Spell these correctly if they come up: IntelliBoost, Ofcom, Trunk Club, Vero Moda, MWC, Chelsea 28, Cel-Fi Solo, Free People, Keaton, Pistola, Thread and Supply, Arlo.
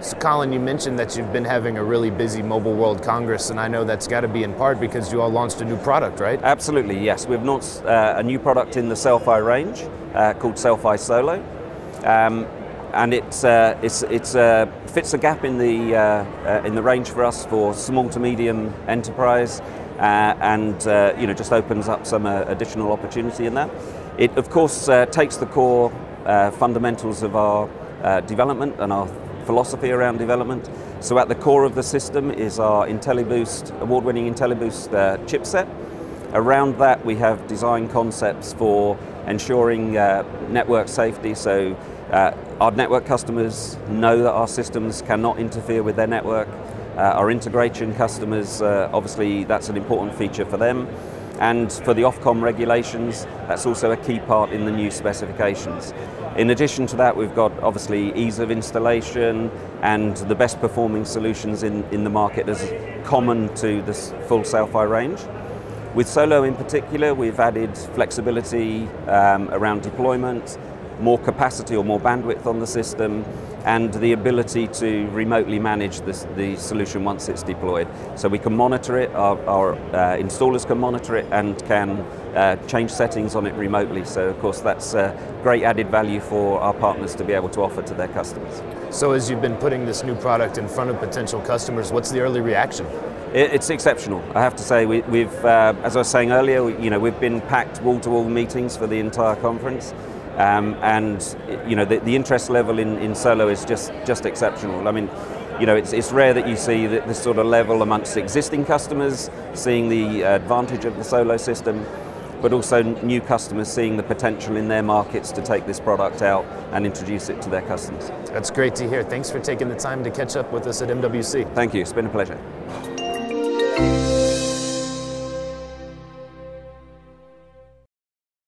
So Colin, you mentioned that you've been having a really busy Mobile World Congress, and I know that's got to be in part because you all launched a new product, right? Absolutely, yes. We've launched a new product in the Cel-Fi range called Cel-Fi Solo, and it fits a gap in the range for us for small to medium enterprise, and you know, just opens up some additional opportunity in that. It of course takes the core fundamentals of our development and our philosophy around development. So at the core of the system is our IntelliBoost, award-winning IntelliBoost chipset. Around that we have design concepts for ensuring network safety, so our network customers know that our systems cannot interfere with their network. Our integration customers, obviously that's an important feature for them. And for the Ofcom regulations, that's also a key part in the new specifications. In addition to that, we've got obviously ease of installation and the best performing solutions in the market as common to the full Cel-Fi range. With Solo in particular, we've added flexibility around deployment, more capacity or more bandwidth on the system, and the ability to remotely manage the solution once it's deployed. So we can monitor it, our installers can monitor it and can change settings on it remotely. So of course that's great added value for our partners to be able to offer to their customers. So as you've been putting this new product in front of potential customers, what's the early reaction? It's exceptional, I have to say. We've as I was saying earlier, you know, we've been packed wall-to-wall meetings for the entire conference. And you know, the interest level in Solo is just exceptional. I mean, you know, it's rare that you see this sort of level amongst existing customers seeing the advantage of the Solo system, but also new customers seeing the potential in their markets to take this product out and introduce it to their customers. That's great to hear. Thanks for taking the time to catch up with us at MWC. Thank you. It's been a pleasure.